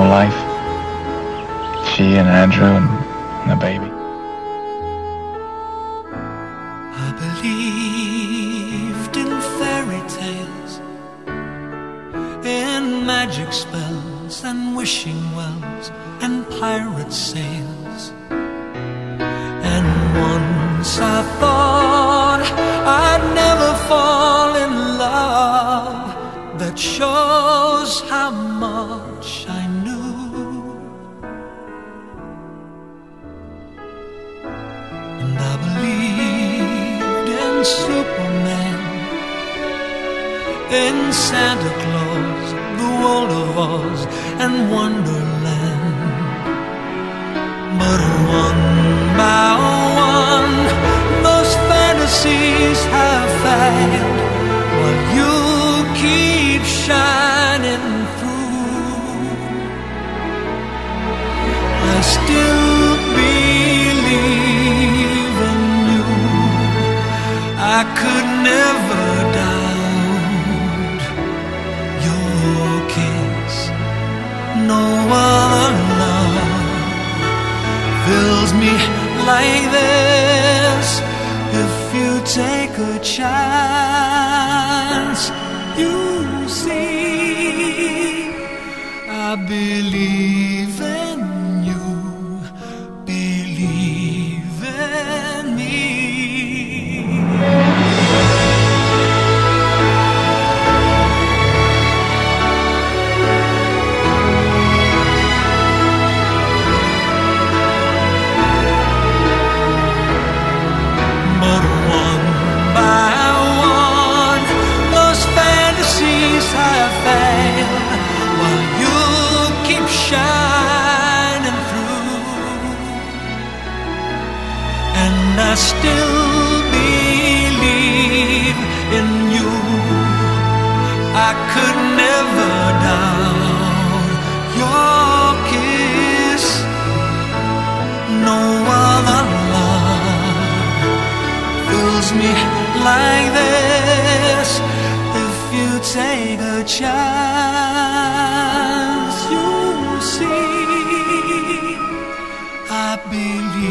whole life. She and Andrew and the baby. I believed in fairy tales, in magic spells and wishing wells and pirate sails. And once I thought I'd never fall in love. That shows how much I knew. And I believed in Superman, in Santa Claus, the World of Oz, and Wonderland. But one by one, those fantasies have failed, while you keep shining through. I still believe in you. I could never doubt your kiss. No other love fills me like this. If you take a chance, you see, I believe in you, believe in me. I still believe in you. I could never doubt your kiss. No other love fills me like this. If you take a chance, you'll see. I believe in you.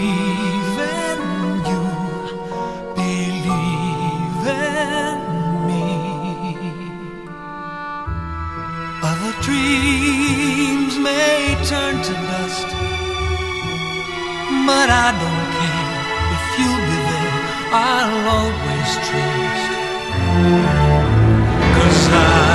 Other dreams may turn to dust, but I don't care. If you'll be there, I'll always trust. 'Cause I